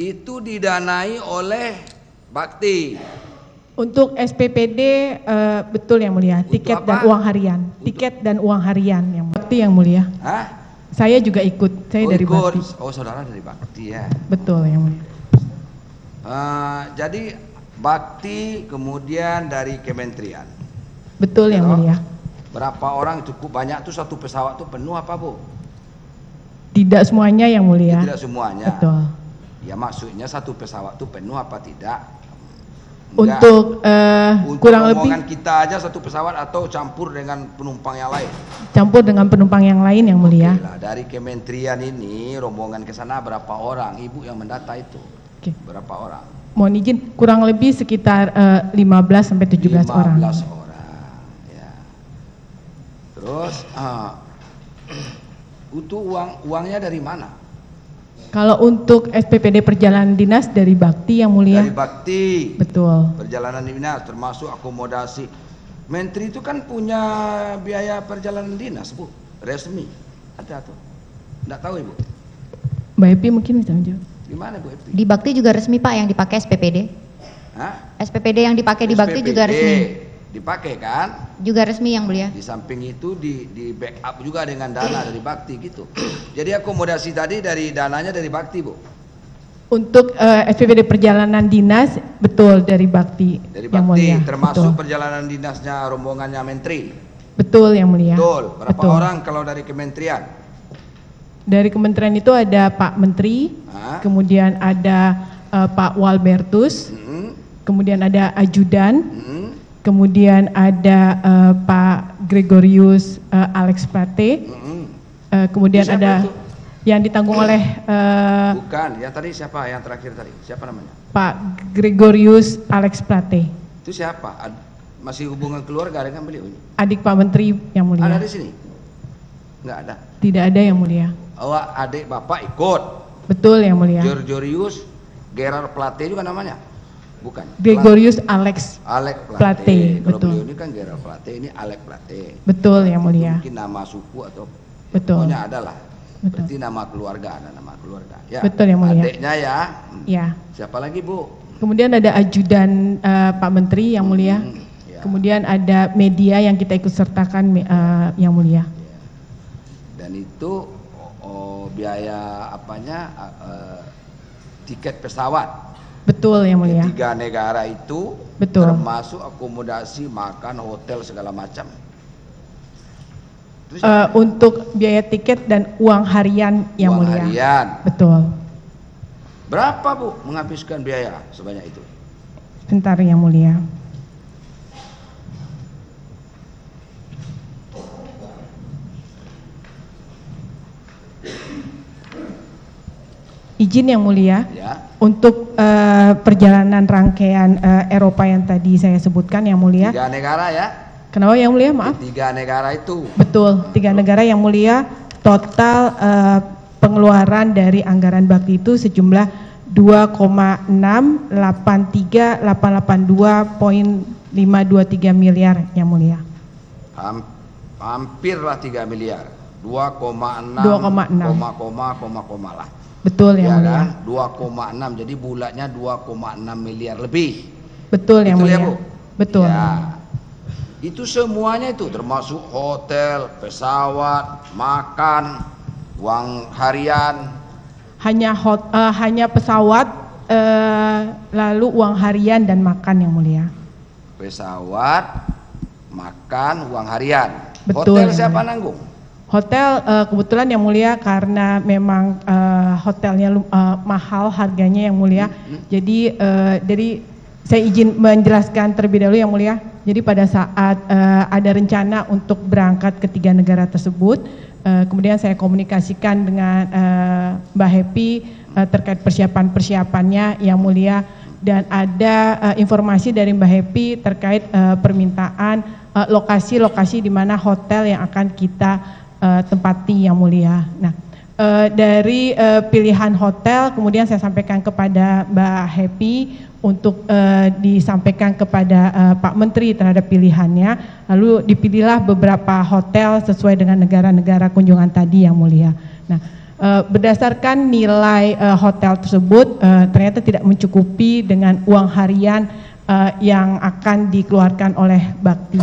itu didanai oleh Bakti. Untuk SPPD betul yang mulia, tiket dan uang harian. Tiket dan uang harian yang Bakti yang mulia. Hah? Saya juga ikut, saya dari Bakti. Oh, saudara dari Bakti ya. Betul yang mulia. Jadi Bakti kemudian dari Kementerian. Betul yang mulia. Berapa orang, cukup banyak tuh, satu pesawat tuh penuh apa Bu? Tidak semuanya yang mulia. Tidak semuanya. Betul. Ya maksudnya satu pesawat tuh penuh apa tidak? Enggak. Untuk kurang lebih kita aja satu pesawat atau campur dengan penumpang yang lain? Campur dengan penumpang yang lain yang mulia. Oke lah, dari Kementerian ini rombongan ke sana berapa orang? Ibu yang mendata itu. Oke. Berapa orang? Mohon izin, kurang lebih sekitar 15 sampai 17 orang. 15 orang. Ya. Terus itu uangnya dari mana? Kalau untuk SPPD perjalanan dinas dari Bakti yang mulia. Dari Bakti. Betul. Perjalanan dinas termasuk akomodasi. Menteri itu kan punya biaya perjalanan dinas Bu, resmi. Ada atau? Enggak tahu Ibu. Mbak Epi mungkin bisa menjawab. Di mana Bu Epi? Di Bakti juga resmi Pak yang dipakai SPPD. Hah? SPPD yang dipakai di Bakti juga resmi. Dipakai kan? Juga resmi yang mulia. Di samping itu di backup juga dengan dana dari Bakti gitu. Jadi akomodasi tadi dari dananya dari Bakti Bu. Untuk SPPD perjalanan dinas betul dari Bakti. Dari Bakti yang mulia. Termasuk betul. Perjalanan dinasnya rombongannya Menteri. Betul yang mulia. Betul. Berapa betul. Orang kalau dari Kementerian? Dari Kementerian itu ada Pak Menteri, kemudian ada Pak Walbertus, kemudian ada ajudan. Kemudian ada Pak Gregorius Alex Plate, kemudian ada itu? Yang ditanggung oleh bukan, yang tadi siapa yang terakhir tadi, siapa namanya? Pak Gregorius Alex Plate. Itu siapa? Masih hubungan keluarga dengan beliau? Adik Pak Menteri yang mulia. Ada di sini? Enggak ada? Tidak ada yang mulia. Oh, adik Bapak ikut? Betul yang mulia. Gregorius Gerard Plate juga namanya? Bukan. Gregorius Alex Plate. Kalau betul. Beliau ini kan Gerald Plate, ini Alex Plate. Betul yang mulia. Mungkin nama suku atau betul. Pokoknya ada lah. Berarti nama keluarga, ada nama keluarga. Ya. Betul yang mulia. Adiknya ya. Ya. Siapa lagi Bu? Kemudian ada ajudan Pak Menteri yang mulia. Ya. Kemudian ada media yang kita ikut sertakan yang mulia. Ya. Dan itu biaya apanya tiket pesawat. Betul yang mulia. Tiga negara itu betul. Termasuk akomodasi, makan, hotel segala macam. Untuk biaya tiket dan uang harian yang uang mulia. Harian. Betul. Berapa Bu menghabiskan biaya sebanyak itu? Bentar yang mulia. Izin yang mulia, ya. Untuk perjalanan rangkaian Eropa yang tadi saya sebutkan yang mulia. Tiga negara ya? Kenapa yang mulia? Maaf. Tiga negara itu. Betul, tiga negara yang mulia. Total pengeluaran dari anggaran Bakti itu sejumlah 2,683,882,523 miliar yang mulia. Hampirlah 3 miliar. 2,6 lah. Betul yang mulia. 2,6 jadi bulatnya 2,6 miliar lebih. Betul yang mulia. Bu? Betul. Ya. Itu semuanya itu termasuk hotel, pesawat, makan, uang harian. Hanya hanya pesawat lalu uang harian dan makan yang mulia. Pesawat, makan, uang harian. Betul. Hotel siapa nanggung? Hotel kebetulan yang mulia karena memang hotelnya mahal harganya yang mulia. Jadi saya izin menjelaskan terlebih dahulu yang mulia. Jadi pada saat ada rencana untuk berangkat ke tiga negara tersebut, kemudian saya komunikasikan dengan Mbak Happy terkait persiapan-persiapannya yang mulia. Dan ada informasi dari Mbak Happy terkait permintaan lokasi-lokasi di mana hotel yang akan kita tempati yang mulia. Nah, dari pilihan hotel, kemudian saya sampaikan kepada Mbak Happy untuk disampaikan kepada Pak Menteri terhadap pilihannya. Lalu dipilihlah beberapa hotel sesuai dengan negara-negara kunjungan tadi yang mulia. Nah, Berdasarkan nilai hotel tersebut ternyata tidak mencukupi dengan uang harian yang akan dikeluarkan oleh Bakti,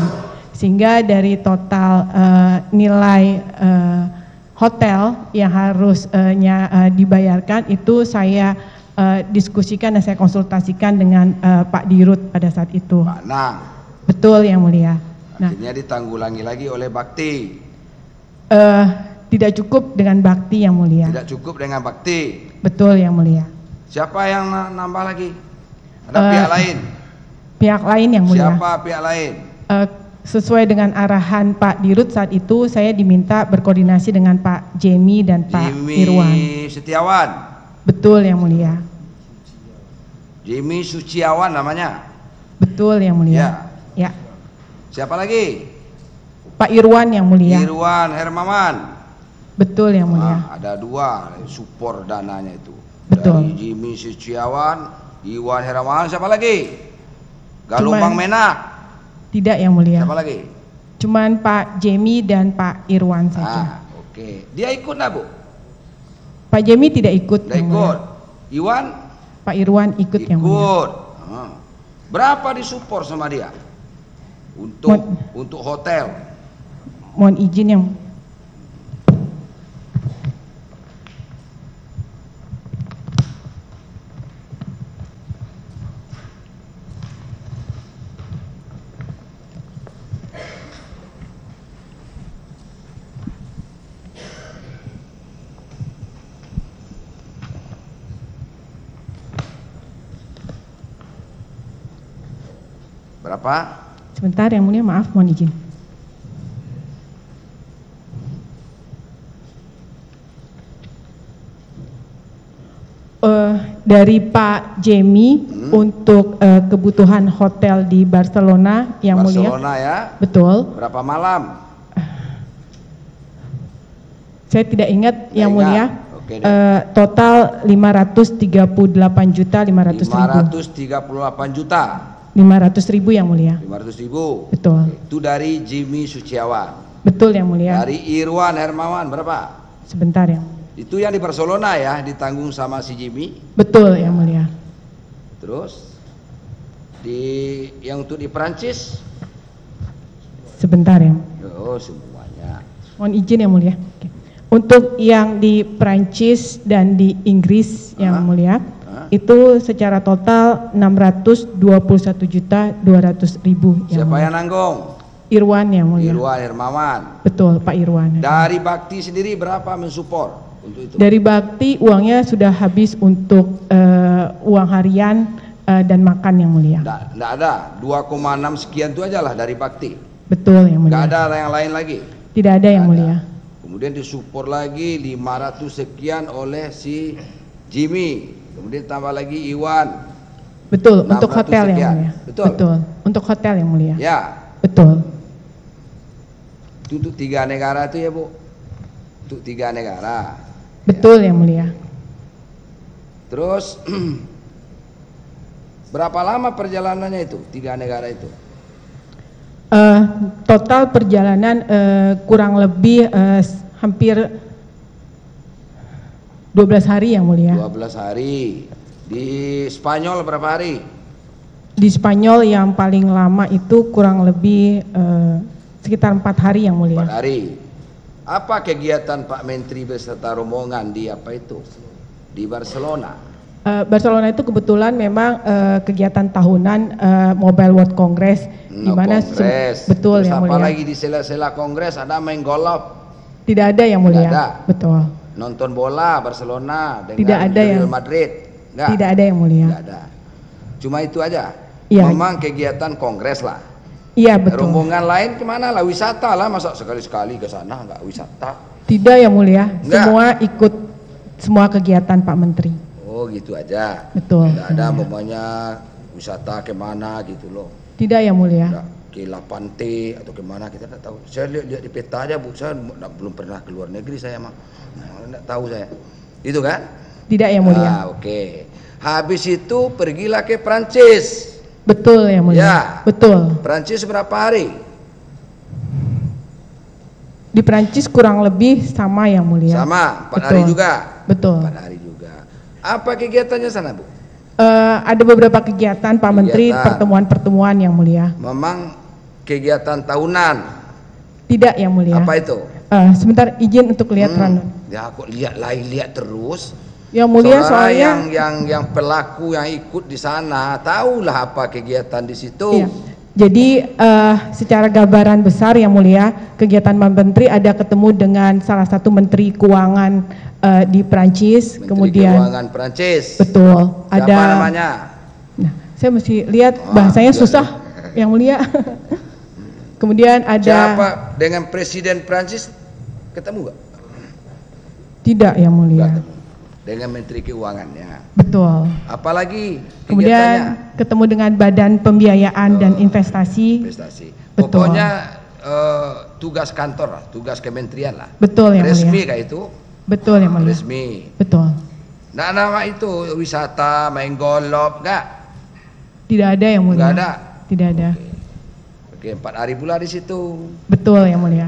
sehingga dari total nilai hotel yang harusnya dibayarkan itu saya diskusikan dan saya konsultasikan dengan Pak Dirut pada saat itu. Nah, betul yang mulia. Akhirnya ditanggulangi lagi oleh Bakti. Tidak cukup dengan Bakti yang mulia. Tidak cukup dengan Bakti. Betul yang mulia. Siapa yang nambah lagi? Ada pihak lain? Pihak lain yang mulia. Siapa pihak lain? Sesuai dengan arahan Pak Dirut saat itu, saya diminta berkoordinasi dengan Pak Jemmy dan Pak Irwan. Jemmy Sutjiawan. Betul yang mulia. Jemmy Sutjiawan namanya. Betul yang mulia. Ya. Ya. Siapa lagi? Pak Irwan yang mulia. Irwan Hermawan. Betul yang mulia. Nah, ada dua support dananya itu. Betul. Dari Jemmy Sutjiawan, Irwan Hermawan, siapa lagi? Galumbang Menak. Tidak yang mulia. Siapa lagi? Cuman Pak Jemmy dan Pak Irwan saja. Oke. Dia ikut nggak, Bu? Pak Jemmy tidak ikut. Tidak ikut. Irwan? Pak Irwan ikut, yang mulia. Ikut. Berapa disupport sama dia? Untuk untuk hotel. Mohon izin yang. Berapa? Sebentar yang mulia, maaf, mohon izin. Dari Pak Jemmy untuk kebutuhan hotel di Barcelona yang mulia. Barcelona ya? Betul. Berapa malam? Saya tidak ingat yang mulia. Total 538 juta. 500.000 yang mulia. 500.000. Betul. Itu dari Jemmy Sutjiawan. Betul yang mulia. Dari Irwan Hermawan berapa? Sebentar ya. Itu yang di Barcelona ya, ditanggung sama si Jemmy. Betul yang mulia. Terus di yang untuk di Perancis? Sebentar ya. Oh, semuanya. Mohon izin yang mulia. Oke. Untuk yang di Perancis dan di Inggris yang mulia, itu secara total 621.200.000. Siapa yang nanggung? Irwan yang mulia. Irwan Hermawan. Betul, Pak Irwan. Dari Bakti sendiri berapa mensupport untuk itu? Dari Bakti uangnya sudah habis untuk uang harian dan makan yang mulia. Tidak ada, 2,6 sekian itu aja lah dari Bakti. Betul yang mulia. Tidak ada yang lain lagi? Tidak ada yang mulia. Kemudian disupport lagi 500 sekian oleh si Jemmy. Kemudian tambah lagi Iwan. Betul, untuk hotel sekian. Yang mulia. Betul. Betul, untuk hotel yang mulia. Ya. Betul. Itu untuk 3 negara itu ya, Bu. Untuk 3 negara. Betul ya. Yang mulia. Terus berapa lama perjalanannya itu 3 negara itu? Total perjalanan kurang lebih hampir 12 hari yang mulia. 12 hari. Di Spanyol berapa hari? Di Spanyol yang paling lama itu kurang lebih sekitar 4 hari yang mulia. 4 hari. Apa kegiatan Pak Menteri beserta rombongan di apa itu? Di Barcelona. Barcelona itu kebetulan memang kegiatan tahunan Mobile World Congress. Dimana Kongres. Betul yang mulia. Apalagi di sela-sela Kongres ada main golf. Tidak ada yang mulia. Tidak ada. Betul. Nonton bola Barcelona dengan Real Madrid. Enggak. Tidak ada yang mulia. Tidak ada. Cuma itu aja. Ya. Memang kegiatan kongres lah. Iya betul. Rombongan lain kemana lah, wisata lah, masa sekali-sekali ke sana enggak wisata. Tidak yang mulia. Enggak. Semua ikut semua kegiatan Pak Menteri. Oh gitu aja. Betul. Tidak ada pokoknya wisata kemana gitu loh. Tidak yang mulia. Enggak. Ke Lapante atau kemana kita tidak tahu. Saya lihat di peta aja, Bu. Saya belum pernah ke luar negeri saya mah. Tidak tahu saya. Itu kan? Tidak yang mulia. Ah, oke. Habis itu pergilah ke Perancis. Betul yang mulia. Ya. Betul. Perancis berapa hari? Di Perancis kurang lebih sama ya Mulia. Sama, 4 hari juga. Betul. 4 hari juga. Apa kegiatannya sana Bu? Ada beberapa kegiatan Pak Menteri, pertemuan-pertemuan yang Mulia. Memang kegiatan tahunan? Tidak yang Mulia. Apa itu? Sebentar izin untuk lihat Ranun. Ya aku lihat terus. Yang Mulia soalnya yang pelaku yang ikut di sana tahulah apa kegiatan di situ. Iya. Jadi secara gambaran besar yang Mulia, kegiatan Menteri ada ketemu dengan salah satu Menteri Keuangan di Perancis. Kemudian Keuangan Perancis. Betul. Siapa ada namanya? Nah, saya mesti lihat bahasanya susah yang Mulia. Kemudian ada siapa dengan Presiden Perancis ketemu nggak? Tidak yang Mulia. Gak. Dengan Menteri Keuangannya. Betul. Apalagi kemudian ketemu dengan Badan Pembiayaan dan Investasi. Investasi. Betul. Pokoknya tugas kantor lah, tugas kementerian lah. Betul ya. Resmi kayak itu. Betul ya. Resmi. Betul. Nah, nama itu wisata, main golop nggak? Tidak ada yang Mulia. Tidak ada. Tidak ada. Oke, 4 hari pula di situ. Betul ya Mulia.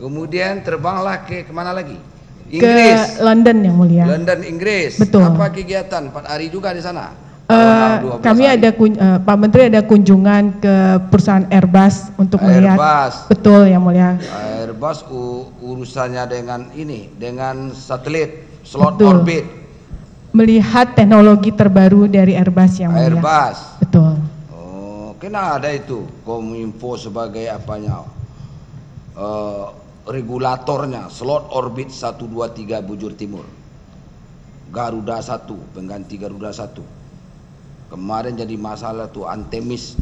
Kemudian terbanglah ke kemana lagi? Inggris. Ke London yang Mulia. London, Inggris. Betul. Apa kegiatan 4 hari juga di sana? Kami hari. Ada Pak Menteri ada kunjungan ke perusahaan Airbus untuk melihat. Airbus. Betul yang Mulia. Airbus urusannya dengan ini, dengan satelit slot orbit. Melihat teknologi terbaru dari Airbus yang Mulia. Airbus. Betul. Oh, kenapa ada itu? Kominfo sebagai apanya? Regulatornya slot orbit 123 Bujur Timur, Garuda 1 pengganti Garuda 1. Kemarin jadi masalah tuh Antemis.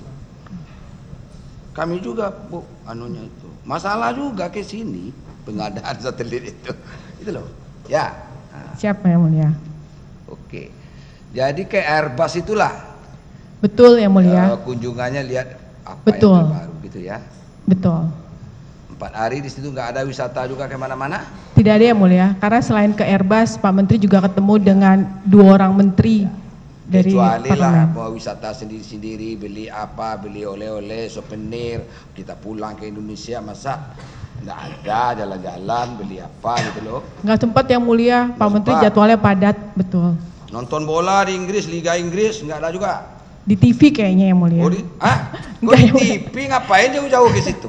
Kami juga Bu anunya itu. Masalah juga ke sini pengadaan satelit itu. Itu loh. Ya. Siapa yang Mulia? Oke. Jadi ke Airbus itulah. Betul yang Mulia. Kunjungannya lihat apa yang terbaru gitu ya. Betul. 4 hari di situ nggak ada wisata juga kemana-mana? Tidak ada ya Mulia, karena selain ke Airbus, Pak Menteri juga ketemu dengan 2 orang menteri ya. Dari kecuali lah bawa wisata sendiri-sendiri, beli apa, beli oleh-oleh, souvenir, kita pulang ke Indonesia masa nggak ada jalan-jalan, beli apa gitu loh? Nggak sempat yang Mulia, Pak Menteri jadwalnya padat, betul. Nonton bola di Inggris, Liga Inggris nggak ada juga? Di TV kayaknya yang Mulia. Oh di, di TV ngapain jauh-jauh ke situ?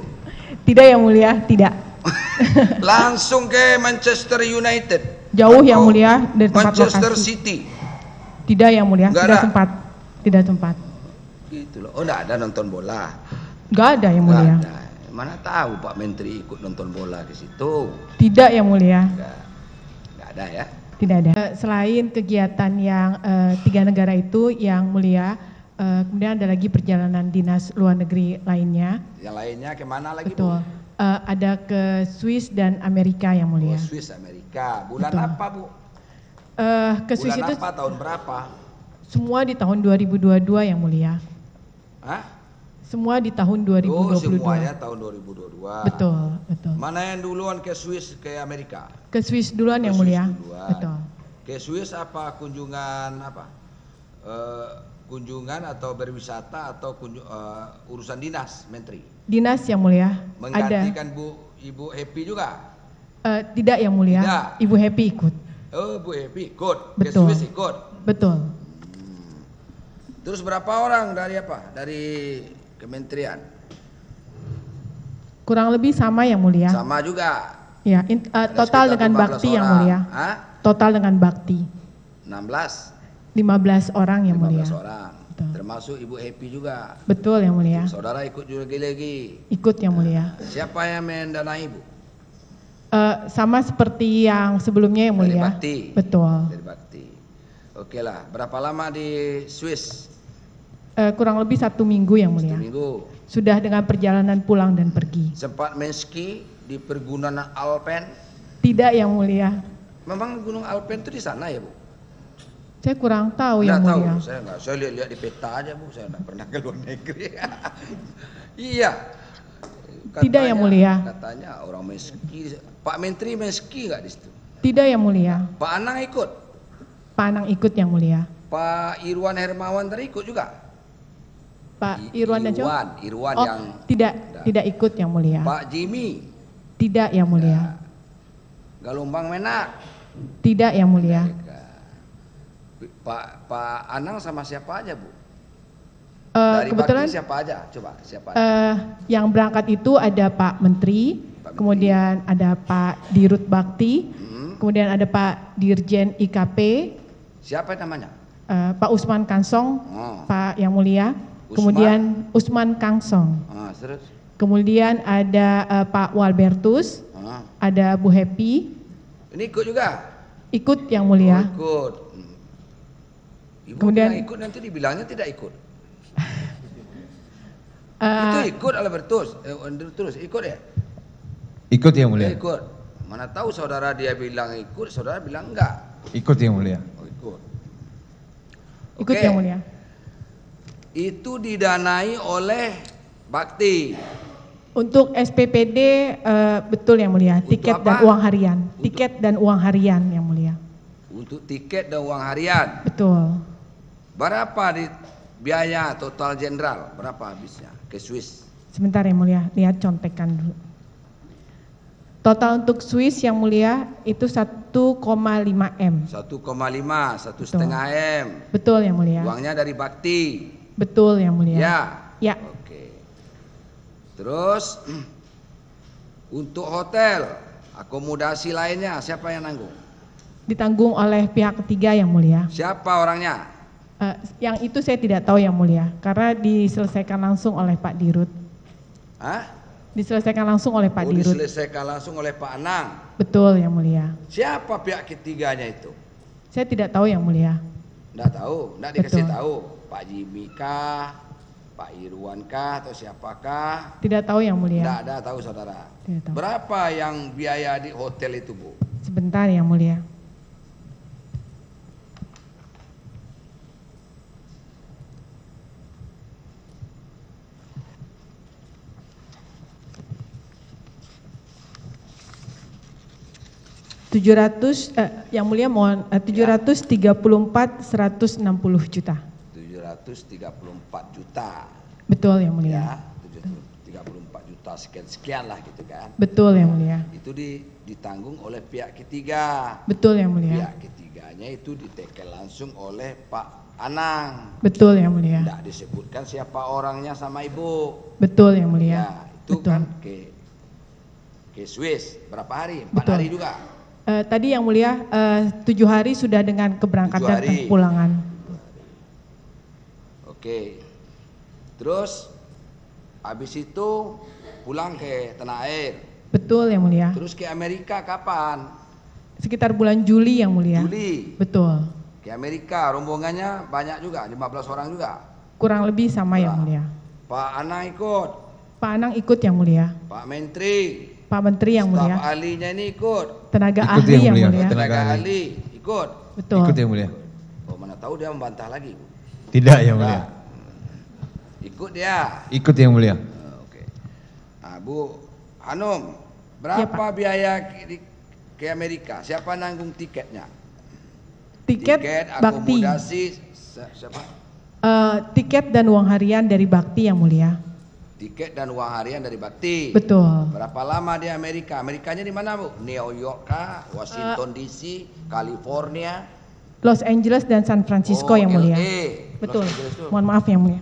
Tidak yang Mulia, tidak. Langsung ke Manchester United. Jauh yang Mulia dari tempat Manchester lokasi. City. Tidak yang Mulia, nggak tidak ada. Sempat. Tidak sempat. Gitu loh. Oh, enggak ada nonton bola. Enggak ada yang Mulia. Ada. Mana tahu Pak Menteri ikut nonton bola ke situ. Tidak yang Mulia. Enggak ada ya. Tidak ada. Selain kegiatan yang 3 negara itu yang Mulia, kemudian ada lagi perjalanan dinas luar negeri lainnya. Yang lainnya kemana lagi? Betul. Bu? Ada ke Swiss dan Amerika yang Mulia. Oh, Swiss, Amerika. Bulan betul. Apa Bu? Ke bulan Swiss apa, itu? Bulan apa? Tahun berapa? Semua di tahun 2022 yang Mulia. Hah? Semua di tahun 2022. Oh, semuanya tahun 2022. Betul, betul. Mana yang duluan ke Swiss ke Amerika? Ke Swiss duluan yang Mulia. Duluan. Betul. Ke Swiss apa kunjungan apa? Kunjungan atau berwisata atau urusan dinas, Menteri? Dinas yang Mulia. Menggantikan ada. Ibu Happy juga? Tidak yang Mulia. Tidak. Ibu Happy ikut. Oh, Ibu Happy ikut. Betul. Ke Swiss ikut. Betul. Terus berapa orang dari apa? Dari kementerian? Kurang lebih sama yang Mulia. Sama juga. Ya, total dengan Bakti yang Mulia. Hah? Total dengan Bakti. 16. 15 orang yang Mulia. 15 orang. Betul. Termasuk Ibu Happy juga. Betul yang Mulia. Saudara ikut juga lagi. Ikut yang Mulia. Siapa yang mendanai Bu? Sama seperti yang sebelumnya yang Mulia. Dari Bakti. Betul. Dari Bakti. Oke lah. Berapa lama di Swiss? Kurang lebih 1 minggu yang Mulia. 1 minggu. Sudah dengan perjalanan pulang dan pergi. Sempat main ski di pergunan Alpen? Tidak yang Mulia. Memang Gunung Alpen itu di sana ya Bu? Saya kurang tahu yang Mulia. Tahu, saya nggak. Saya lihat-lihat di peta aja Bu. Saya nggak pernah ke luar negeri. Iya. Katanya, tidak yang Mulia. Katanya orang meski. Pak Menteri meski nggak di situ? Tidak yang Mulia. Pak Anang ikut? Pak Anang ikut yang Mulia. Pak Irwan Hermawan tadi ikut juga? Pak Irwan yang tidak ikut yang Mulia. Pak Jimmy Tidak, Yang Mulia. Galumbang Menak? Tidak, Yang Mulia. Pak Anang sama siapa aja, Bu? Dari kebetulan Bakti siapa aja? Coba siapa aja? Yang berangkat itu ada Pak Menteri, kemudian ada Pak Dirut Bakti, kemudian ada Pak Dirjen IKP. Siapa namanya? Pak Usman Kangsong, Pak Yang Mulia. Kemudian Usman Kangsong. Terus? Kemudian ada Pak Walbertus, ada Bu Happy. Ini ikut juga? Ikut, Yang Mulia. Oh, ikut. Ibu kemudian ikut nanti dibilangnya tidak ikut. Itu ikut Albertus, terus ikut ya? Ikut, Yang Mulia. Ikut. Mana tahu saudara dia bilang ikut, saudara bilang enggak. Ikut, Yang Mulia. Oh, ikut. Ikut, Yang Mulia. Itu didanai oleh Bakti. Untuk SPPD betul, Yang Mulia. Tiket dan uang harian. Tiket dan uang harian, Yang Mulia. Untuk tiket dan uang harian. Betul. Berapa di biaya total jenderal? Berapa habisnya ke Swiss? Sebentar, Yang Mulia, lihat contekan dulu. Total untuk Swiss, Yang Mulia, itu 1,5 M. 1,5, 1,5 M. Betul, Yang Mulia. Uangnya dari Bakti. Betul, Yang Mulia. Ya. Ya. Oke. Terus untuk hotel, akomodasi lainnya siapa yang nanggung? Ditanggung oleh pihak ketiga, Yang Mulia. Siapa orangnya? Yang itu saya tidak tahu, Yang Mulia, karena diselesaikan langsung oleh Pak Dirut. Hah? Diselesaikan langsung oleh Pak Dirut. Diselesaikan langsung oleh Pak Anang. Betul, Yang Mulia. Siapa pihak ketiganya itu? Saya tidak tahu, Yang Mulia. Tidak tahu, tidak dikasih tahu. Pak Jimmy kah? Pak Irwan kah? Atau siapakah? Tidak tahu, Yang Mulia. Tidak ada tahu, saudara. Tidak tahu. Berapa yang biaya di hotel itu, Bu? Sebentar, Yang Mulia. Yang Mulia mohon 734.160 juta. 734 juta. Betul, Yang Mulia. Ya, 734 juta sekian lah gitu kan. Betul, Yang Mulia. Itu ditanggung oleh pihak ketiga. Betul, Yang Mulia. Pihak ketiganya itu ditekel langsung oleh Pak Anang. Betul, Yang Mulia. Tidak disebutkan siapa orangnya sama Ibu. Betul, Yang Mulia. Ya, itu betul. Kan ke Swiss berapa hari? 4 betul. Hari juga. Tadi, Yang Mulia, 7 hari sudah dengan keberangkatan dan pulangan. Oke. Terus habis itu pulang ke tanah air. Betul, Yang Mulia. Terus ke Amerika kapan? Sekitar bulan Juli, Yang Mulia. Juli. Betul. Ke Amerika rombongannya banyak juga, 15 orang juga. Kurang lebih sama, Yang Mulia. Pak Anang ikut. Pak Anang ikut, Yang Mulia. Pak Menteri. Pak Menteri, Yang Mulia. Staf ahlinya ini ikut. Tenaga ikut ahli, Yang Mulia. Tenaga ahli ikut. Betul. Ikut, Yang Mulia. Oh, mana tahu dia membantah lagi. Tidak, Yang Mulia. Ikut dia. Ikut, Yang Mulia. Oke. Nah, Bu Hanum, berapa ya, biaya ke Amerika? Siapa nanggung tiketnya? Tiket akomodasi siapa? Tiket dan uang harian dari Bakti, Yang Mulia. Tiket dan uang harian dari Bakti. Betul. Berapa lama di Amerika? Amerikanya di mana, Bu? New York kah? Washington DC, California, Los Angeles dan San Francisco, Yang Mulia. Betul. Mohon maaf, Yang Mulia.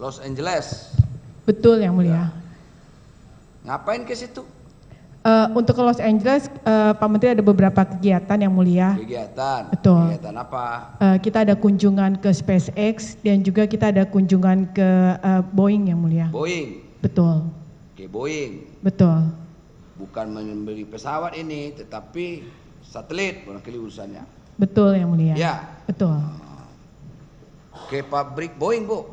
Los Angeles. Betul, Yang Mulia. Ngapain ke situ? Untuk ke Los Angeles, Pak Menteri ada beberapa kegiatan, Yang Mulia. Kegiatan? Betul. Kegiatan apa? Kita ada kunjungan ke SpaceX dan juga kita ada kunjungan ke Boeing, Yang Mulia. Boeing? Betul. Ke Boeing? Betul. Bukan membeli pesawat ini, tetapi satelit barangkali urusannya. Betul, Yang Mulia. Ya? Betul. Ke pabrik Boeing, Bu?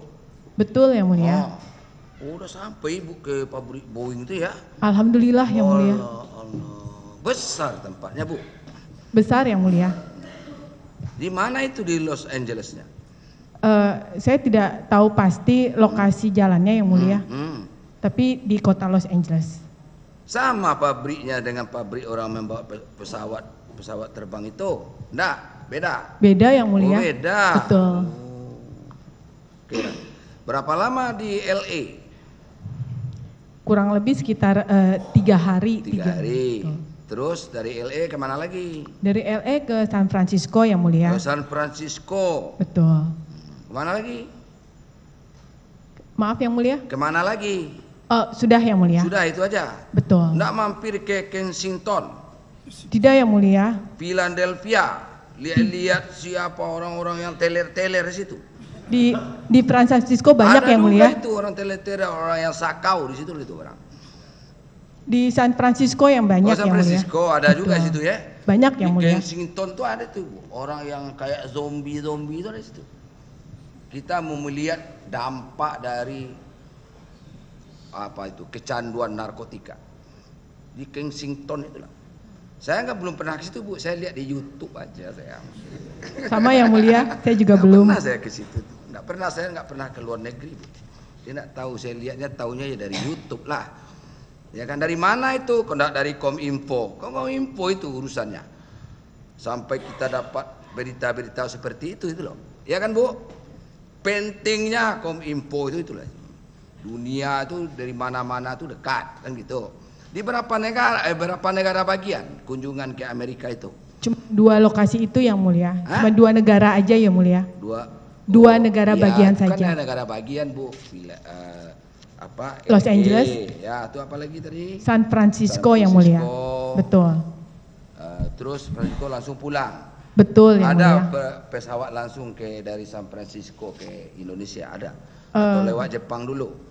Betul, Yang Mulia. Udah sampai Ibu ke pabrik Boeing itu ya? Alhamdulillah, Yang Mulia. Besar tempatnya, Bu? Besar, Yang Mulia. Di mana itu di Los Angelesnya? Saya tidak tahu pasti lokasi jalannya, Yang Mulia. Tapi di kota Los Angeles. Sama pabriknya dengan pabrik orang membawa pesawat terbang itu? Enggak, beda. Beda, Yang Mulia. Beda. Betul. Oke. Berapa lama di LA? kurang lebih sekitar 3 hari. 3 hari. Betul. Terus dari LA kemana lagi? Dari LA ke San Francisco yang mulia. Ke San Francisco. Betul. Kemana lagi? Maaf yang mulia. Kemana lagi? Sudah yang mulia. Sudah itu aja. Betul. Nggak mampir ke Kensington? Tidak yang mulia. Philadelphia. Lihat-lihat siapa orang-orang yang teler-teler di situ. Di Francisco banyak yang mulia. Ada itu orang teler-teler, orang yang sakau di situ itu orang. Di San Francisco yang banyak yang mulia. San Francisco ada juga di situ ya. Banyak yang mulia. Di Kensington tuh ada tuh orang yang kayak zombie-zombie itu ada di situ. Kita mau melihat dampak dari apa itu kecanduan narkotika di Kensington itulah. Saya belum pernah ke situ Bu, saya lihat di YouTube aja saya. Sama yang mulia, saya juga belum. Pernah saya ke situ, nggak pernah, saya nggak pernah ke luar negeri Bu. Saya nggak tahu, saya lihatnya tahunya ya dari YouTube lah. Ya kan dari mana itu? Kondak dari Kominfo. Kominfo itu urusannya. Sampai kita dapat berita-berita seperti itu loh. Ya kan Bu? Pentingnya Kominfo itulah. Dunia itu dari mana-mana tuh dekat kan gitu. Di berapa negara bagian kunjungan ke Amerika itu? Cuma 2 lokasi itu yang mulia. Hah? Cuma 2 negara aja ya mulia. Dua negara bagian saja. Bukan negara bagian Bu. Los Angeles. Ya itu apa lagi tadi? San Francisco yang mulia. Betul. Terus Francisco langsung pulang. Betul yang mulia. Ada pesawat langsung dari San Francisco ke Indonesia ada. Atau lewat Jepang dulu.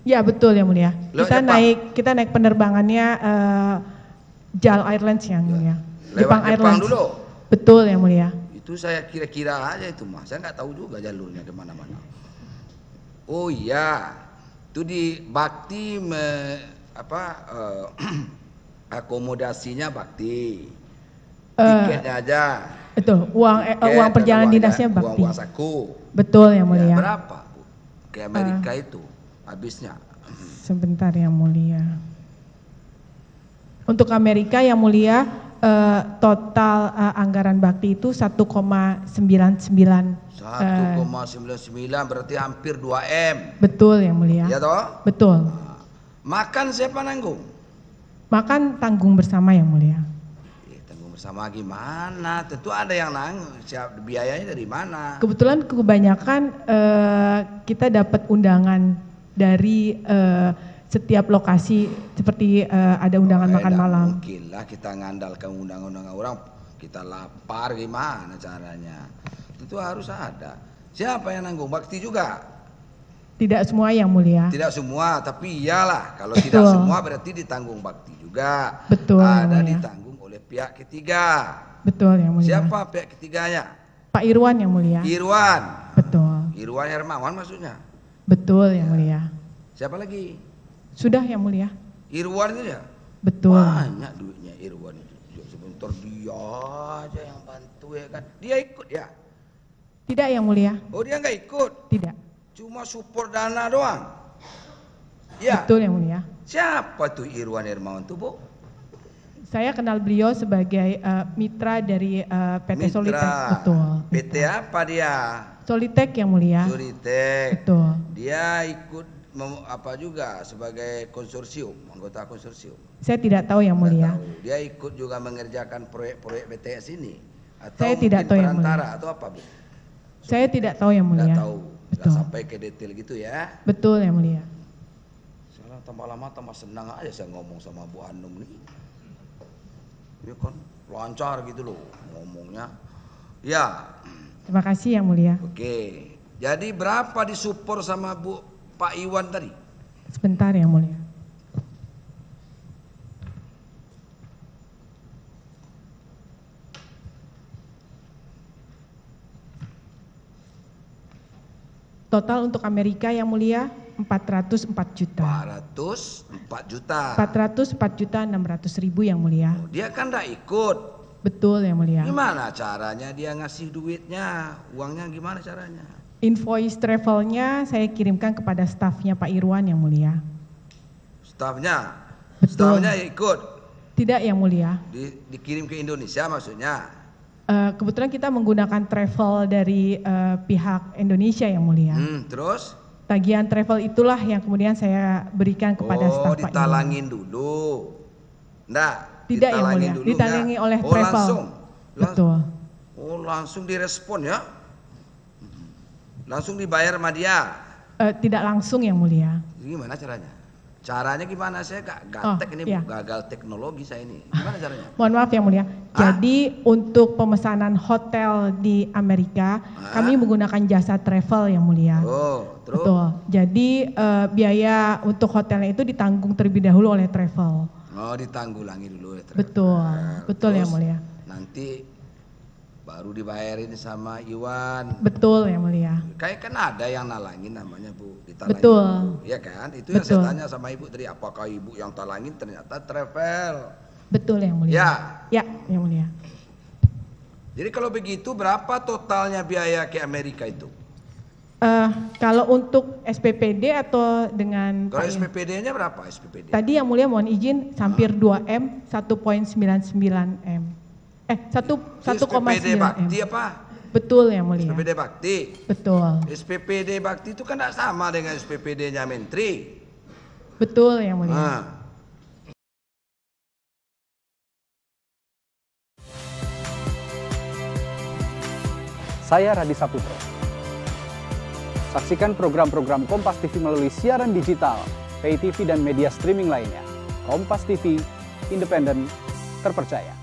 Ya betul yang mulia. Kita naik penerbangannya JAL Airlines yang mulia. Jepang Airlines dulu. Betul yang mulia. Itu saya kira-kira aja itu mas. Saya nggak tahu juga jalurnya kemana-mana. Oh iya, itu di Bakti akomodasinya Bakti. Tiketnya aja. Betul. Uang perjalanan dinasnya Bakti. Uang saku. Betul yang mulia. Ya, berapa Bu? Ke Amerika itu? Habisnya sebentar yang mulia. Untuk Amerika yang mulia total anggaran Bakti itu 1,99. 1,99 berarti hampir 2 M. Betul yang mulia. Ya toh? Betul. Makan siapa nanggung? Makan tanggung bersama yang mulia. Tanggung bersama gimana? Tentu ada yang nanggung. Biayanya dari mana? Kebetulan kebanyakan kita dapat undangan dari setiap lokasi seperti ada undangan makan malam. Mungkin lah kita ngandalkan undangan-undangan orang, kita lapar gimana caranya? Itu harus ada. Siapa yang nanggung? Bakti juga? Tidak semua yang mulia. Tidak semua, tapi iyalah kalau tidak semua berarti ditanggung Bakti juga. Betul. Ada ditanggung oleh pihak ketiga. Betul yang mulia. Siapa pihak ketiganya? Pak Irwan yang mulia. Irwan. Betul. Irwan Hermawan maksudnya. Betul yang mulia. Siapa lagi? Sudah yang mulia. Irwan itu ya? Betul. Banyak duitnya Irwan itu. Sebentar dia aja yang bantu ya kan. Dia ikut ya? Tidak yang mulia. Oh dia nggak ikut? Tidak. Cuma support dana doang? Ya. Betul yang mulia. Siapa tuh Irwan Hermawan tuh Bu? Saya kenal beliau sebagai mitra dari PT Solitek. Betul. PT apa dia? Solitek yang mulia. Solitek. Betul. Dia ikut juga sebagai konsorsium, anggota konsorsium. Saya tidak tahu yang mulia. Tahu. Dia ikut juga mengerjakan proyek-proyek BTS ini atau saya tidak tahu yang mulia. Atau apa Bu? Saya tidak tahu yang mulia. Tidak tahu. Tidak sampai ke detail gitu ya. Betul yang mulia. Soalnya tambah lama tambah senang aja saya ngomong sama Bu Anum nih. Dia kan lancar gitu loh ngomongnya. Ya. Terima kasih yang mulia. Oke, jadi berapa disupport sama Bu Pak Iwan tadi? Sebentar yang mulia. Total untuk Amerika yang mulia 404 juta. 404 juta. 404.600.000 yang mulia. Oh, dia kan tidak ikut. Betul yang mulia. Gimana caranya dia ngasih duitnya, uangnya gimana caranya? Invoice travelnya saya kirimkan kepada stafnya Pak Irwan yang mulia. Stafnya? Betul. Stafnya ikut? Tidak yang mulia. Dikirim ke Indonesia maksudnya? Kebetulan kita menggunakan travel dari pihak Indonesia yang mulia. Terus? tagihan travel itulah yang kemudian saya berikan kepada staf Pak. Oh, ditalangin dulu. Nah, tidak ya Mulia, ditalangi oleh travel. Langsung. Betul. Oh, langsung direspon ya? Langsung dibayar sama dia? Tidak langsung ya Mulia. Gimana caranya? Caranya gimana, saya gaptek ini, iya. Gagal teknologi saya ini. Gimana caranya? Mohon maaf ya Mulia. Jadi untuk pemesanan hotel di Amerika, kami menggunakan jasa travel ya Mulia. Oh, terus? Betul. Jadi biaya untuk hotelnya itu ditanggung terlebih dahulu oleh travel. Oh, ditanggulangi dulu oleh travel. Betul, betul terus, ya Mulia. Nanti baru dibayarin sama Iwan. Betul ya Mulia. Kayak kan ada yang nalangin namanya Bu. Betul. Ibu, ya kan? Itu yang saya tanya sama Ibu tadi, apakah Ibu yang talangin? Ternyata travel. Betul yang Mulia. Ya. Ya, yang Mulia. Jadi kalau begitu berapa totalnya biaya ke Amerika itu? Kalau untuk SPPD atau dengan kalau SPPD-nya berapa SPPD? Tadi yang Mulia mohon izin hampir 2M, 1.99M. 1,9M. Bakti apa? Betul ya Mulia. SPPD Bakti. Betul. SPPD Bakti itu kan tidak sama dengan SPPD-nya Menteri. Betul ya Mulia. Saya Radhi Saputro. Saksikan program-program Kompas TV melalui siaran digital, pay TV dan media streaming lainnya. Kompas TV, independen, terpercaya.